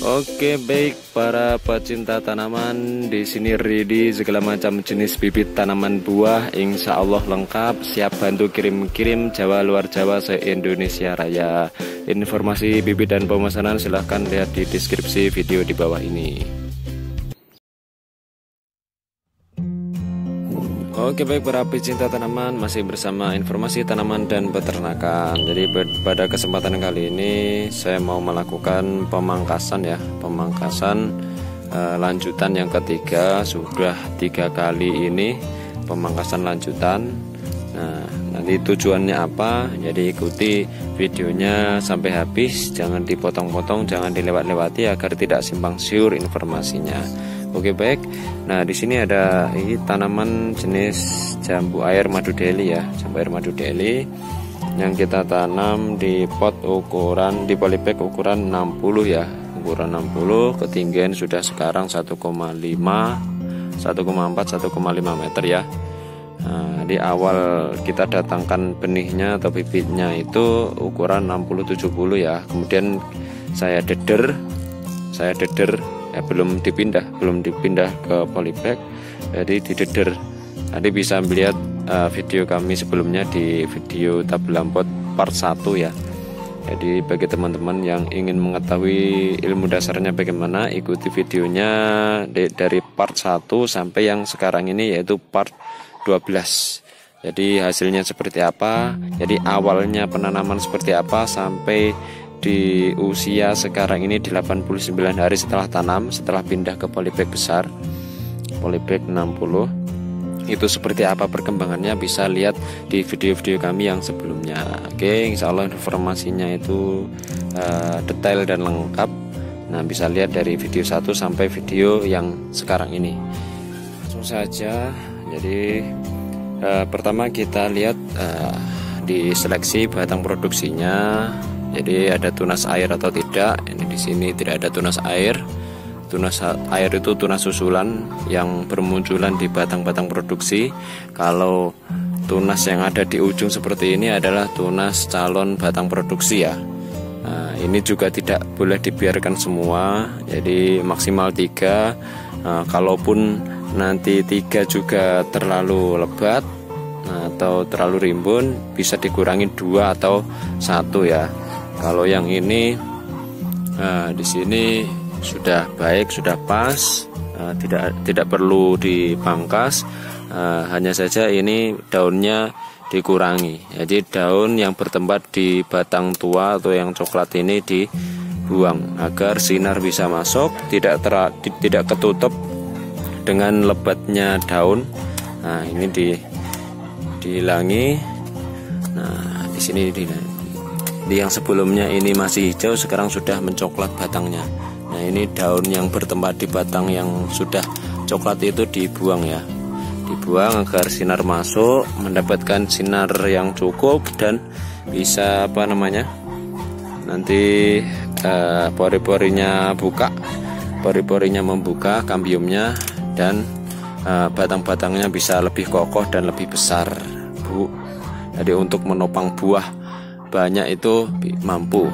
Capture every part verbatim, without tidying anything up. Oke, baik para pecinta tanaman, di sini ready segala macam jenis bibit tanaman buah, insya Allah lengkap, siap bantu kirim-kirim Jawa luar Jawa se-Indonesia Raya. Informasi bibit dan pemesanan silahkan lihat di deskripsi video di bawah ini. Oke, baik para pecinta tanaman, masih bersama informasi tanaman dan peternakan. Jadi pada kesempatan kali ini saya mau melakukan pemangkasan ya, pemangkasan eh, lanjutan yang ketiga. Sudah tiga kali ini pemangkasan lanjutan. Nah, nanti tujuannya apa? Jadi ikuti videonya sampai habis, jangan dipotong-potong, jangan dilewat-lewati agar tidak simpang siur informasinya. Oke, baik. Nah, di sini ada ini tanaman jenis jambu air madu Deli ya, jambu air madu Deli yang kita tanam di pot ukuran di polybag ukuran enam puluh ya, ukuran enam puluh, ketinggian sudah sekarang satu koma lima, satu koma empat, satu koma lima meter ya. Nah, di awal kita datangkan benihnya atau bibitnya itu ukuran enam puluh tujuh puluh ya. Kemudian saya deder, saya deder. Ya, belum dipindah, belum dipindah ke polybag, jadi dideder. Nanti bisa melihat uh, video kami sebelumnya di video tabulampot part satu ya. Jadi bagi teman-teman yang ingin mengetahui ilmu dasarnya bagaimana, ikuti videonya dari part satu sampai yang sekarang ini yaitu part dua belas. Jadi hasilnya seperti apa, jadi awalnya penanaman seperti apa sampai di usia sekarang ini delapan puluh sembilan hari setelah tanam, setelah pindah ke polybag besar polybag enam puluh, itu seperti apa perkembangannya bisa lihat di video-video kami yang sebelumnya. Oke, insya Allah informasinya itu uh, detail dan lengkap. Nah, bisa lihat dari video satu sampai video yang sekarang ini. Langsung saja. Jadi uh, pertama kita lihat uh, di seleksi batang produksinya. Jadi ada tunas air atau tidak? Ini di sini tidak ada tunas air. Tunas air itu tunas susulan yang bermunculan di batang-batang produksi. Kalau tunas yang ada di ujung seperti ini adalah tunas calon batang produksi ya. Nah, ini juga tidak boleh dibiarkan semua. Jadi maksimal tiga. Nah, kalaupun nanti tiga juga terlalu lebat atau terlalu rimbun, bisa dikurangi dua atau satu ya. Kalau yang ini uh, di sini sudah baik, sudah pas, uh, tidak tidak perlu dipangkas. Uh, hanya saja ini daunnya dikurangi. Jadi daun yang bertempat di batang tua atau yang coklat ini dibuang agar sinar bisa masuk, tidak ter, tidak ketutup dengan lebatnya daun. Nah, ini di dihilangi. Nah, di sini dihilangi. Di yang sebelumnya ini masih hijau, sekarang sudah mencoklat batangnya. Nah, ini daun yang bertempat di batang yang sudah coklat itu dibuang ya, dibuang agar sinar masuk, mendapatkan sinar yang cukup dan bisa apa namanya nanti eh, pori-porinya buka, pori-porinya membuka kambiumnya, dan eh, batang-batangnya bisa lebih kokoh dan lebih besar, Bu. Jadi untuk menopang buah banyak itu mampu.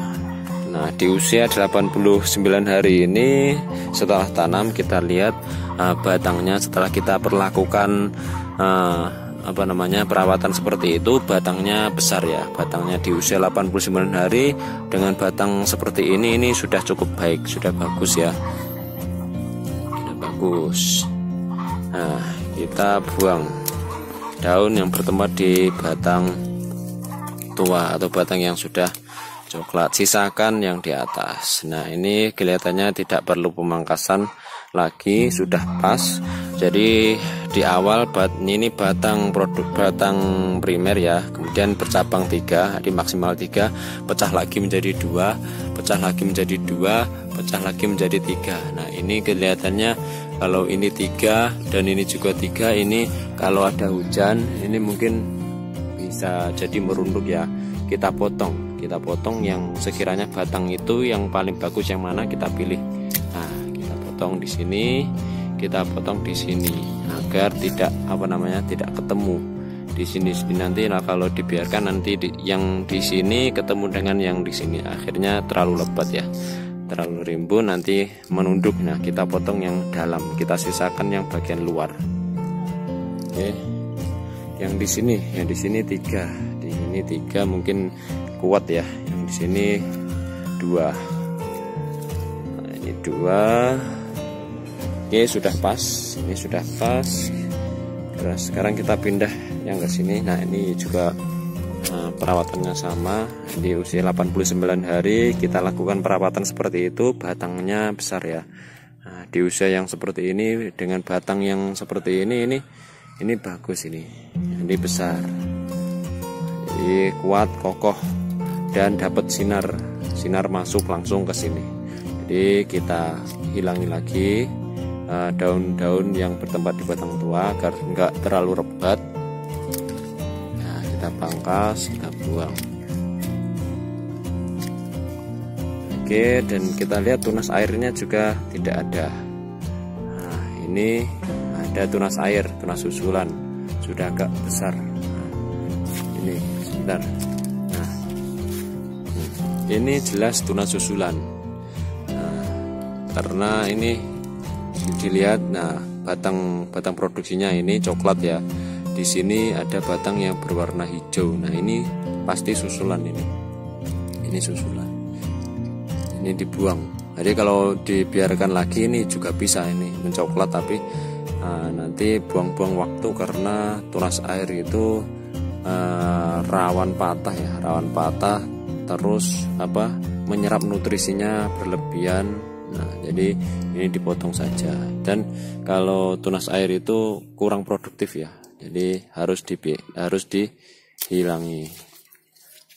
Nah, di usia delapan puluh sembilan hari ini setelah tanam kita lihat uh, batangnya. Setelah kita perlakukan uh, apa namanya perawatan seperti itu, batangnya besar ya. Batangnya di usia delapan puluh sembilan hari dengan batang seperti ini ini sudah cukup baik, sudah bagus ya, sudah bagus. Nah, kita buang daun yang bertempat di batang tua atau batang yang sudah coklat, sisakan yang di atas. Nah, ini kelihatannya tidak perlu pemangkasan lagi, sudah pas. Jadi di awal bat ini batang produk batang primer ya, kemudian bercabang tiga, di maksimal tiga, pecah lagi menjadi dua, pecah lagi menjadi dua, pecah lagi menjadi tiga. Nah, ini kelihatannya kalau ini tiga dan ini juga tiga, ini kalau ada hujan ini mungkin bisa jadi merunduk ya. Kita potong, kita potong yang sekiranya batang itu yang paling bagus yang mana kita pilih. Nah, kita potong di sini, kita potong di sini agar tidak apa namanya tidak ketemu di sini. Nanti nah, kalau dibiarkan nanti di, yang di sini ketemu dengan yang di sini akhirnya terlalu lebat ya. terlalu rimbun nanti menunduk. Nah, kita potong yang dalam, kita sisakan yang bagian luar. Oke, yang di sini, yang di sini tiga, di sini tiga mungkin kuat ya, yang di sini dua. Nah, ini dua. Oke, sudah pas, ini sudah pas. Terus sekarang kita pindah yang ke sini. Nah, ini juga nah, perawatannya sama. Di usia delapan puluh sembilan hari kita lakukan perawatan seperti itu, batangnya besar ya. Nah, di usia yang seperti ini dengan batang yang seperti ini, ini ini bagus, ini ini besar, ini kuat, kokoh, dan dapat sinar sinar masuk langsung ke sini. Jadi kita hilangi lagi daun-daun yang bertempat di batang tua agar enggak terlalu rebat. Nah, kita pangkas, kita buang. Oke, dan kita lihat tunas airnya juga tidak ada. Nah, ini ada tunas air, tunas susulan sudah agak besar. Nah, ini sebentar. Nah, ini jelas tunas susulan. Nah, karena ini dilihat, nah batang batang produksinya ini coklat ya. Di sini ada batang yang berwarna hijau. Nah, ini pasti susulan ini. Ini susulan. Ini dibuang. Jadi kalau dibiarkan lagi ini juga bisa ini mencoklat, tapi uh, nanti buang-buang waktu karena tunas air itu uh, rawan patah ya, rawan patah terus apa menyerap nutrisinya berlebihan. Nah, jadi ini dipotong saja. Dan kalau tunas air itu kurang produktif ya, jadi harus di harus dihilangi.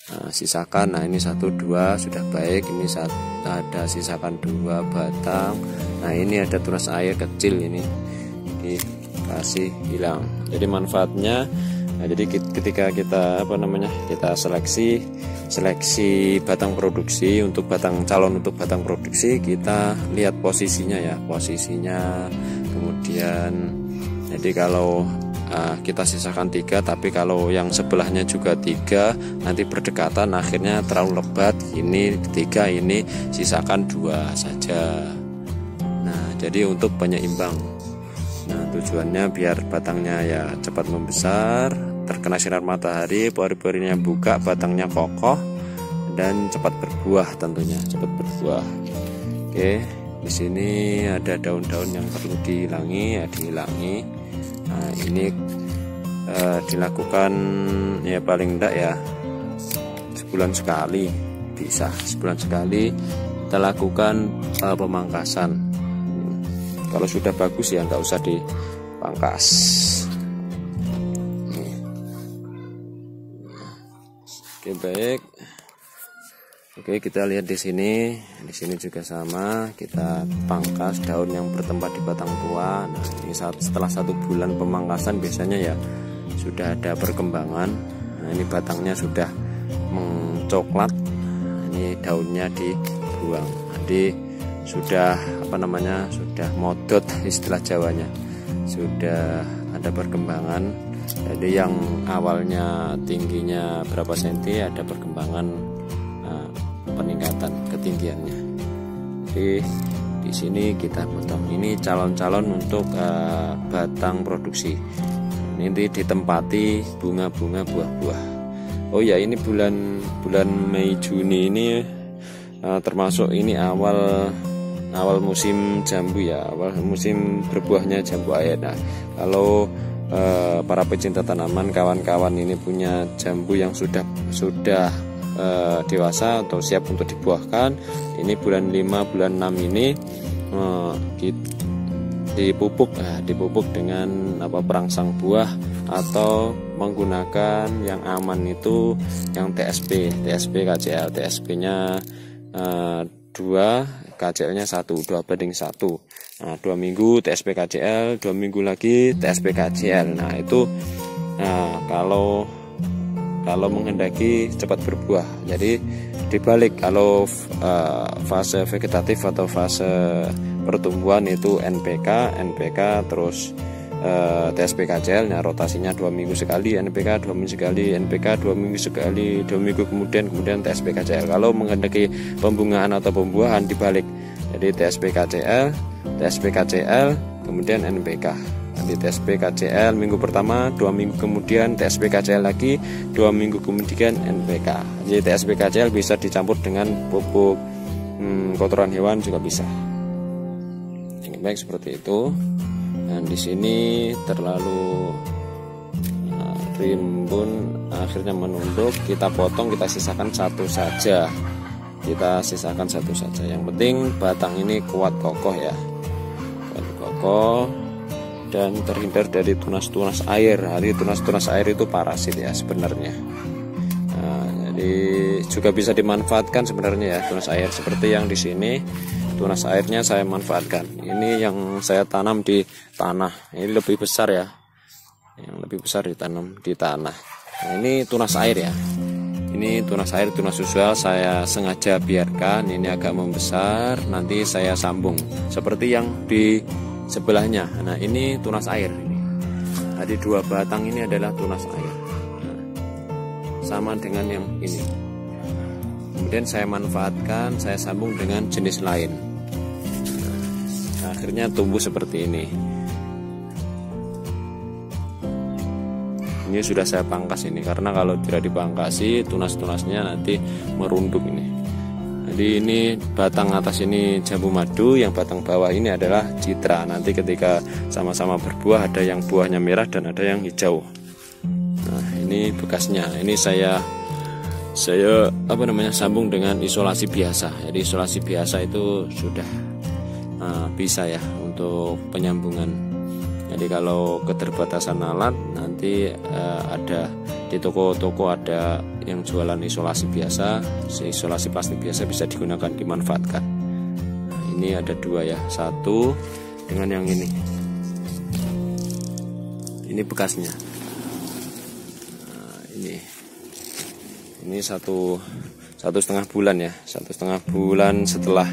Nah, sisakan. Nah, ini satu dua sudah baik. Ini satu, ada sisakan dua batang. Nah, ini ada tunas air kecil ini dikasih hilang. Jadi manfaatnya, nah, jadi ketika kita apa namanya kita seleksi seleksi batang produksi untuk batang calon untuk batang produksi, kita lihat posisinya ya, posisinya. Kemudian jadi kalau uh, kita sisakan tiga, tapi kalau yang sebelahnya juga tiga, nanti berdekatan akhirnya terlalu lebat. Ini tiga, ini sisakan dua saja. Nah, jadi untuk penyeimbang. Nah, tujuannya biar batangnya ya cepat membesar, terkena sinar matahari, pori-porinya buka, batangnya kokoh, dan cepat berbuah tentunya, cepat berbuah. Oke, di sini ada daun-daun yang perlu dihilangi, ya dihilangi. Nah, ini eh, dilakukan ya paling enggak ya sebulan sekali, bisa sebulan sekali kita lakukan eh, pemangkasan. Kalau sudah bagus ya nggak usah dipangkas. Oke, baik. Oke, kita lihat di sini. Di sini juga sama, kita pangkas daun yang bertempat di batang tua. Nah, ini saat setelah satu bulan pemangkasan biasanya ya sudah ada perkembangan. Nah, ini batangnya sudah mencoklat. Ini daunnya dibuang. Jadi sudah apa namanya? Sudah modot istilah Jawanya. Sudah ada perkembangan. Jadi yang awalnya tingginya berapa senti ada perkembangan uh, peningkatan ketinggiannya. Jadi di sini kita potong. Ini calon-calon untuk uh, batang produksi. Nanti ditempati bunga-bunga, buah-buah. Oh ya, ini bulan bulan Mei Juni ini uh, termasuk ini awal awal musim jambu ya, awal musim berbuahnya jambu air. Nah, kalau Uh, para pecinta tanaman, kawan-kawan ini punya jambu yang sudah sudah uh, dewasa atau siap untuk dibuahkan, ini bulan lima, bulan enam ini uh, dipupuk uh, dipupuk dengan apa perangsang buah atau menggunakan yang aman itu yang T S P T S P K C L. T S P-nya uh, dua, K C L-nya satu, dua banding satu. Nah, dua minggu T S P K C L, dua minggu lagi T S P K C L. Nah, itu nah, kalau kalau menghendaki cepat berbuah. Jadi dibalik, kalau uh, fase vegetatif atau fase pertumbuhan itu N P K, N P K terus eh, T S P K C L, nah, rotasinya dua minggu sekali, N P K dua minggu sekali, N P K dua minggu sekali, dua minggu kemudian kemudian T S P K C L. Kalau menghendaki pembungaan atau pembuahan dibalik, jadi T S P K C L, T S P K C L, kemudian N P K. Nanti T S P K C L minggu pertama, dua minggu kemudian T S P K C L lagi, dua minggu kemudian N P K. Jadi T S P K C L bisa dicampur dengan pupuk hmm, kotoran hewan juga bisa. Yang baik seperti itu. Dan di sini terlalu nah, rimbun, akhirnya menumpuk. Kita potong, kita sisakan satu saja. Kita sisakan satu saja. Yang penting batang ini kuat kokoh ya. Kuat kokoh. Dan terhindar dari tunas-tunas air. Hari tunas-tunas air itu parasit ya sebenarnya. Nah, jadi juga bisa dimanfaatkan sebenarnya ya tunas air seperti yang di sini. Tunas airnya saya manfaatkan. Ini yang saya tanam di tanah. Ini lebih besar ya. Yang lebih besar ditanam di tanah. Nah, ini tunas air ya. Ini tunas air, tunas usual saya sengaja biarkan. Ini agak membesar. Nanti saya sambung. Seperti yang di sebelahnya, nah ini tunas air ini. Tadi dua batang ini adalah tunas air, nah, sama dengan yang ini. Kemudian saya manfaatkan, saya sambung dengan jenis lain. Nah, akhirnya tumbuh seperti ini. Ini sudah saya pangkas ini, karena kalau tidak dipangkasi tunas-tunasnya nanti merunduk ini. Jadi ini batang atas ini jambu madu, yang batang bawah ini adalah citra. Nanti ketika sama-sama berbuah ada yang buahnya merah dan ada yang hijau. Nah, ini bekasnya. Ini saya saya apa namanya sambung dengan isolasi biasa. Jadi isolasi biasa itu sudah nah, bisa ya untuk penyambungan. Jadi kalau keterbatasan alat nanti eh, ada di toko-toko ada yang jualan isolasi biasa, isolasi plastik biasa bisa digunakan, dimanfaatkan. Nah, ini ada dua ya, satu dengan yang ini. Ini bekasnya. Nah, ini, ini satu satu setengah bulan ya, satu setengah bulan setelah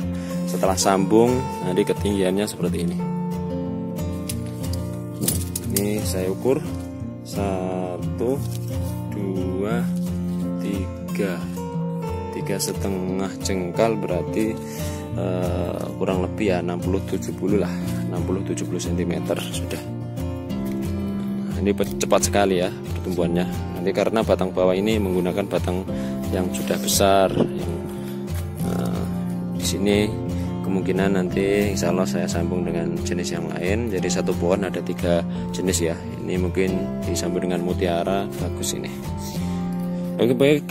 setelah sambung, nanti ketinggiannya seperti ini. Ini saya ukur satu, dua, tiga, tiga setengah jengkal berarti eh, kurang lebih ya enam puluh tujuh puluh lah, enam puluh tujuh puluh cm sudah. Ini cepat sekali ya pertumbuhannya. Nanti karena batang bawah ini menggunakan batang yang sudah besar. Yang, eh, di sini kemungkinan nanti insya Allah saya sambung dengan jenis yang lain. Jadi satu pohon ada tiga jenis ya. Ini mungkin disambung dengan mutiara, bagus ini. Oke baik,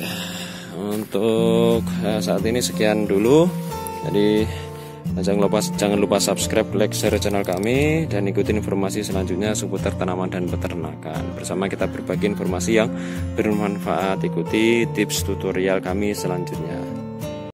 untuk saat ini sekian dulu. Jadi jangan lupa jangan lupa subscribe, like, share channel kami, dan ikuti informasi selanjutnya seputar tanaman dan peternakan. Bersama kita berbagi informasi yang bermanfaat. Ikuti tips tutorial kami selanjutnya.